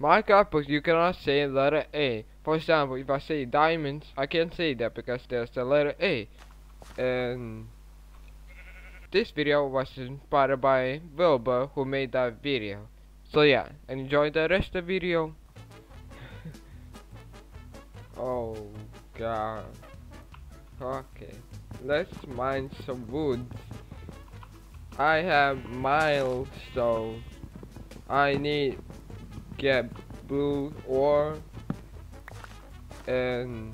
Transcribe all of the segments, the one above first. Minecraft books, you cannot say letter A. For example, if I say diamonds, I can't say that because there's the letter A. And this video was inspired by Wilbur, who made that video. So yeah, enjoy the rest of the video. Oh god. Okay, let's mine some wood. I have milestone. I need get blue ore and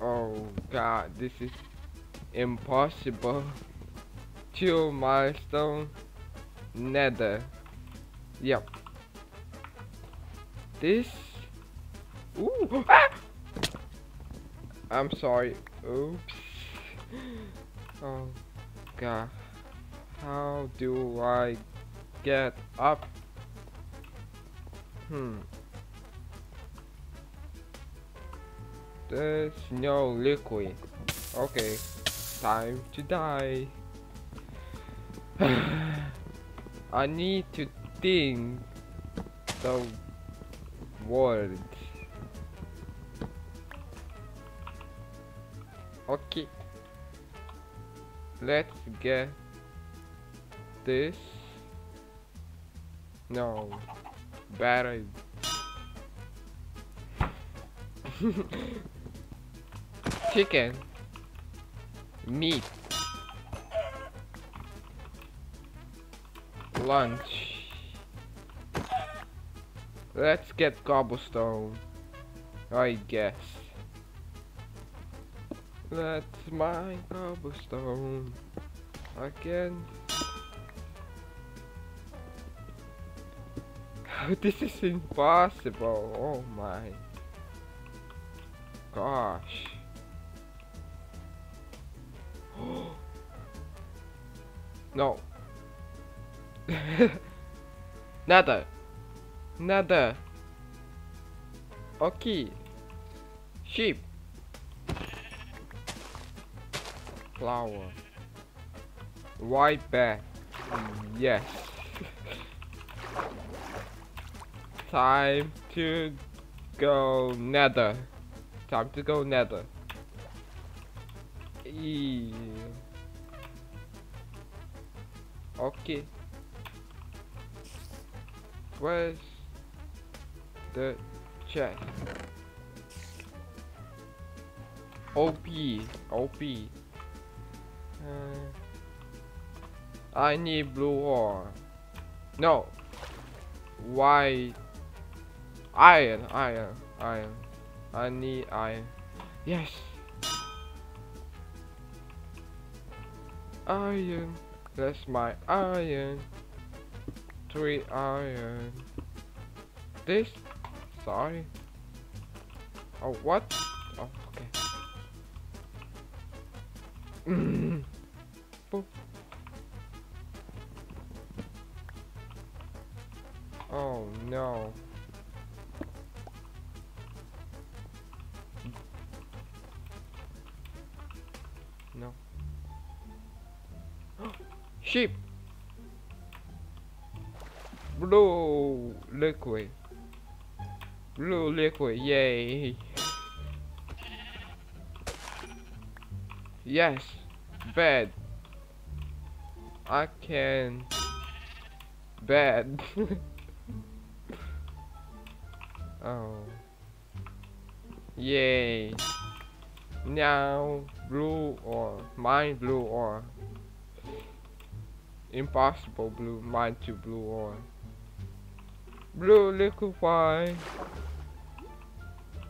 oh god, this is impossible. 2 milestone, nether. Yep. This. Ooh. Ah! I'm sorry. Oops. Oh god. How do I get up? There's no liquid. Okay. Time to die. I need to think the words. Okay. Let's get this. No. Battery. Chicken. Meat. Lunch. Let's get cobblestone, I guess. Let's mine cobblestone again. This is impossible. Oh my gosh. No. Nether. Okay. Sheep. Flower. White bear. Yes. Time to go nether. Eee. Okay. Where's the chest? OP. I need blue ore. No. Why? Iron. I need iron. Yes. Iron. That's my iron. 3 iron. This? Sorry. Oh, what? Oh, okay. Boop. Oh, no. No. Sheep. Blue liquid, yay. Yes, bed. I can bed. Oh, yay. Now blue ore, mine blue ore. Impossible blue, mine to blue ore. Blue liquefy.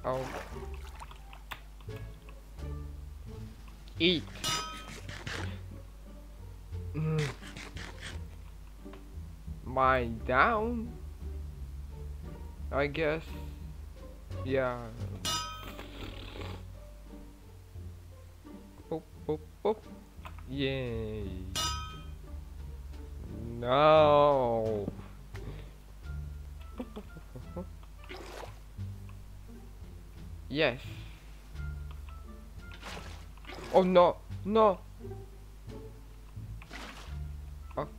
Oh. Eat. Mine down, I guess. Yeah. Boop. Yay. No. Yes. Oh no. Okay.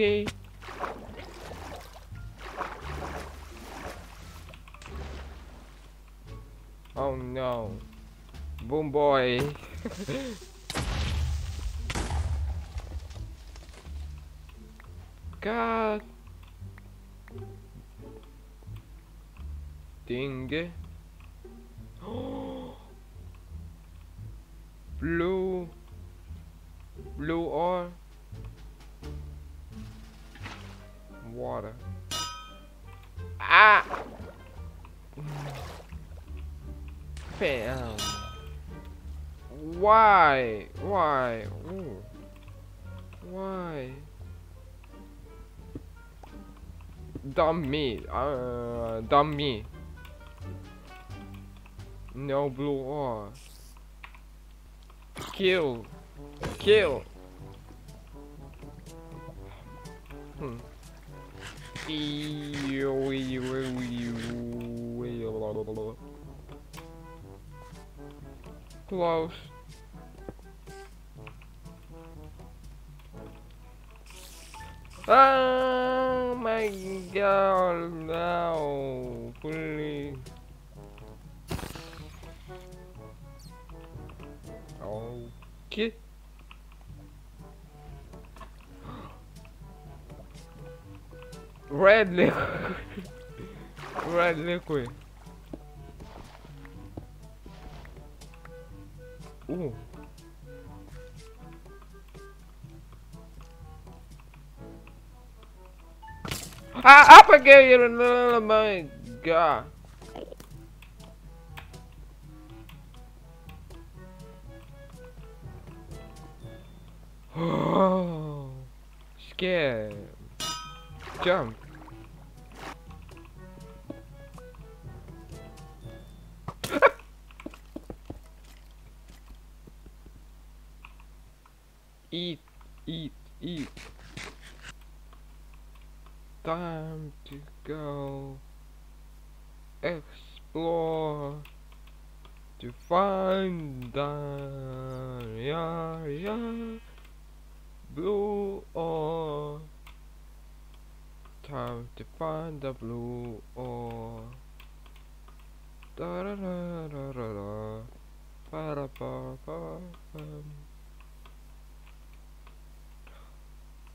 okay. Oh no. Boom boy. God. Ding. Blue ore. Water. Ah. Bam. Why? Why? Ooh. Why? Dumb me. Dumb me. No blue ore. Kill. Kill. Close. Oh my God, no, please. Okay. Red liquid. Red liquid. Ooh. I forget you. Oh my God. Oh, scared. Jump. Eat. Time to go explore to find the blue ore. Time to find the blue ore. Da da da da da da. Ba da ba ba ba.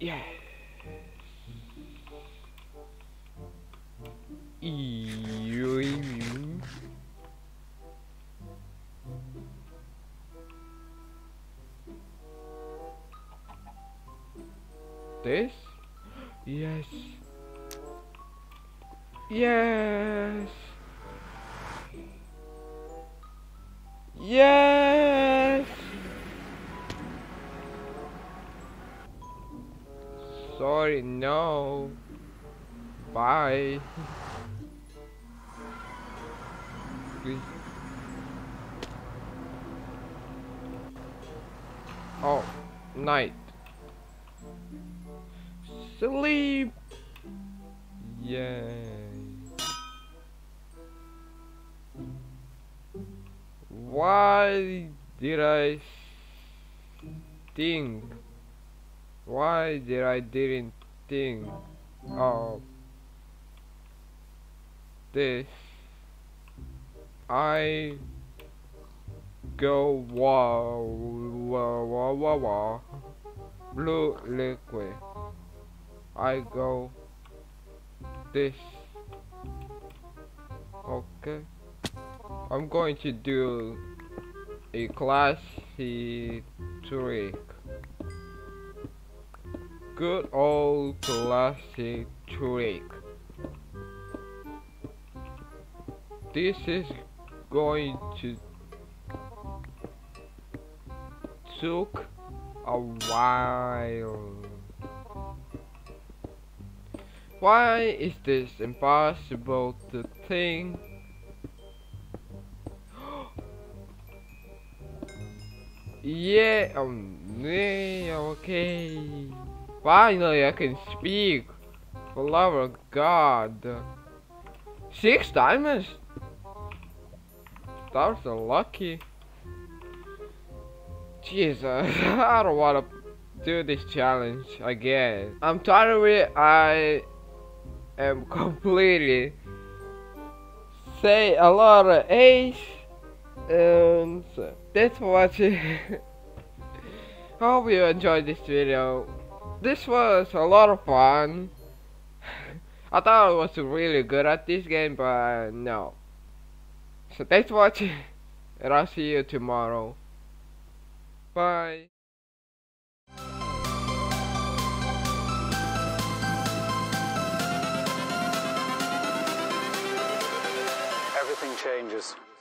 Yeah. This? Yes. Yes. Yes. Sorry, no. Bye. Please. Oh, night. Sleep. Yay. Why did I think? Why did I didn't think of this? I go wah blue liquid. I go this. Okay. I'm going to do a classy trick. Good old classic trick. this is going to take a while. Why is this impossible to think? Yeah, yeah, okay. Finally, I can speak. For love of God. 6 diamonds? Stars are lucky. Jesus, I don't wanna do this challenge again. I'm tired of it. I am completely say a lot of A's. And that's for watching. Hope you enjoyed this video. This was a lot of fun. I thought I was really good at this game, but no. So thanks for watching, and I'll see you tomorrow. Bye. Everything changes.